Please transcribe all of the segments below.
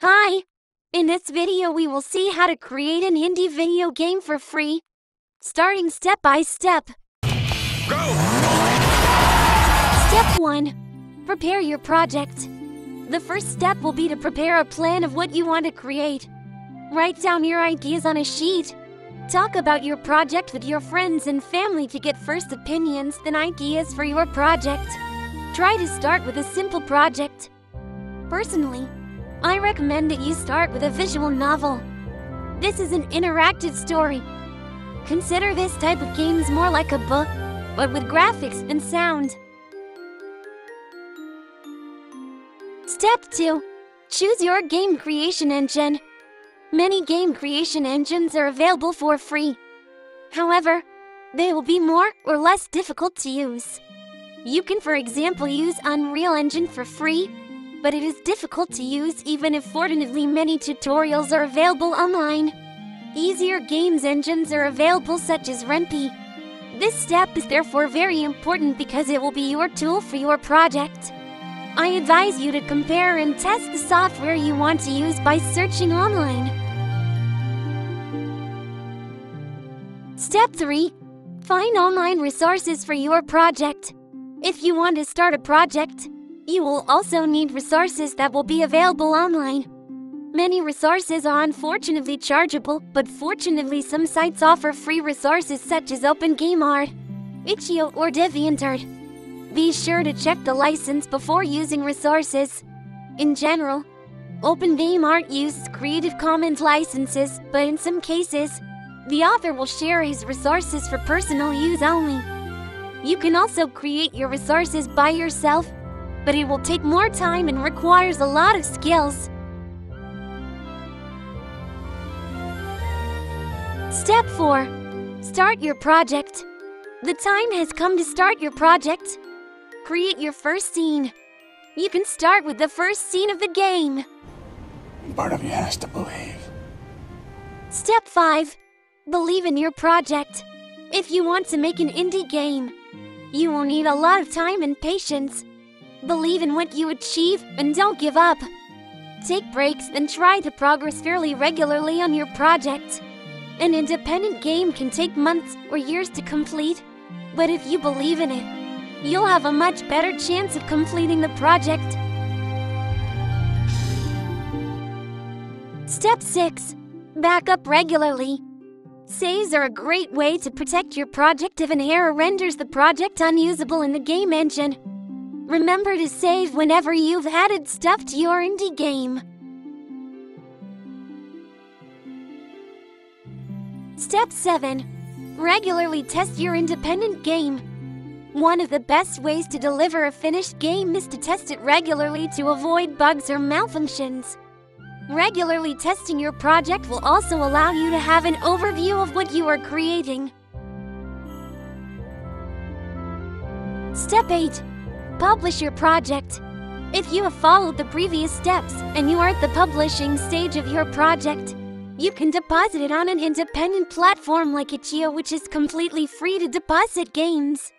Hi! In this video we will see how to create an indie video game for free, starting step by step. Go! Step 1. Prepare your project. The first step will be to prepare a plan of what you want to create. Write down your ideas on a sheet. Talk about your project with your friends and family to get first opinions, then ideas for your project. Try to start with a simple project. Personally, I recommend that you start with a visual novel. This is an interactive story. Consider this type of games more like a book, but with graphics and sound. Step 2. Choose your game creation engine. Many game creation engines are available for free. However, they will be more or less difficult to use. You can, for example, use Unreal Engine for free, but it is difficult to use even if fortunately many tutorials are available online. Easier games engines are available such as Renpy. This step is therefore very important because it will be your tool for your project. I advise you to compare and test the software you want to use by searching online. Step 3. Find online resources for your project. If you want to start a project, you will also need resources that will be available online. Many resources are unfortunately chargeable, but fortunately some sites offer free resources such as OpenGameArt, Itch.io or DeviantArt. Be sure to check the license before using resources. In general, OpenGameArt uses Creative Commons licenses, but in some cases, the author will share his resources for personal use only. You can also create your resources by yourself, but it will take more time and requires a lot of skills. Step 4. Start your project. The time has come to start your project. Create your first scene. You can start with the first scene of the game. Part of you has to believe. Step 5. Believe in your project. If you want to make an indie game, you will need a lot of time and patience. Believe in what you achieve and don't give up. Take breaks and try to progress fairly regularly on your project. An independent game can take months or years to complete, but if you believe in it, you'll have a much better chance of completing the project. Step 6. Back up regularly. Saves are a great way to protect your project if an error renders the project unusable in the game engine. Remember to save whenever you've added stuff to your indie game. Step 7. Regularly test your independent game. One of the best ways to deliver a finished game is to test it regularly to avoid bugs or malfunctions. Regularly testing your project will also allow you to have an overview of what you are creating. Step 8. Publish your project. If you have followed the previous steps and you are at the publishing stage of your project, you can deposit it on an independent platform like Itch.io, which is completely free to deposit games.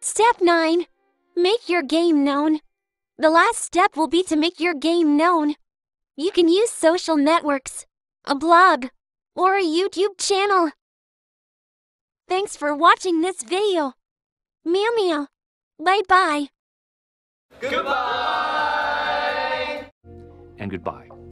Step 9. Make your game known. The last step will be to make your game known. You can use social networks, a blog, or a YouTube channel. Thanks for watching this video. Meow meow. Bye-bye. Goodbye! And goodbye.